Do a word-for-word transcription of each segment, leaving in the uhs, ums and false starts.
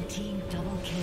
Red team double kill.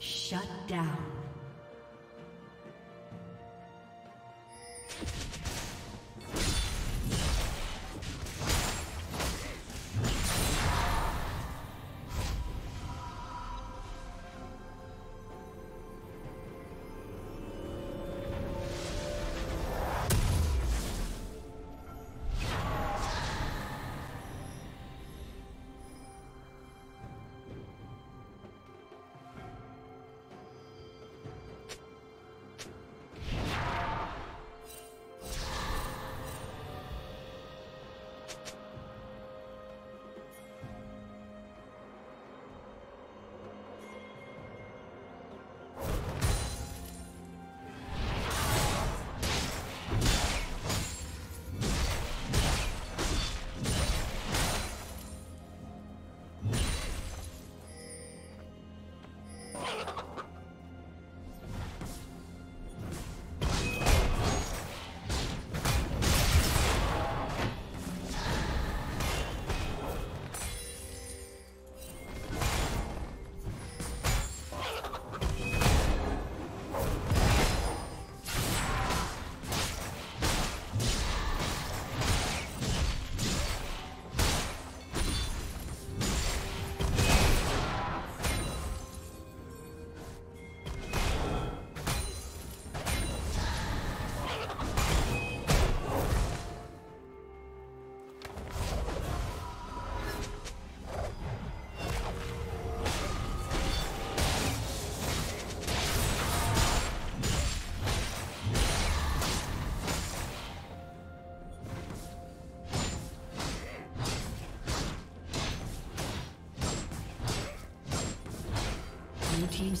Shut down. Blue team's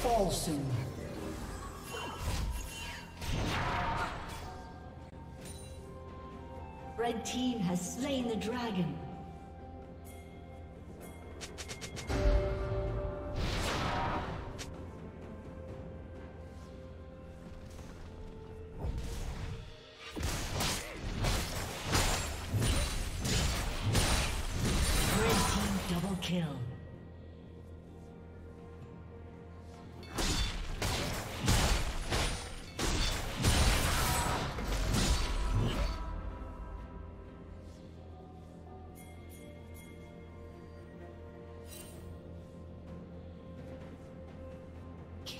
Fall soon. Red team has slain the dragon. Red team double kill.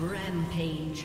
Rampage.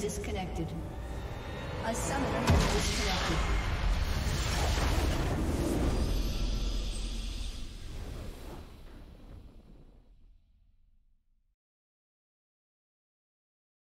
Disconnected. A summoner has disconnected.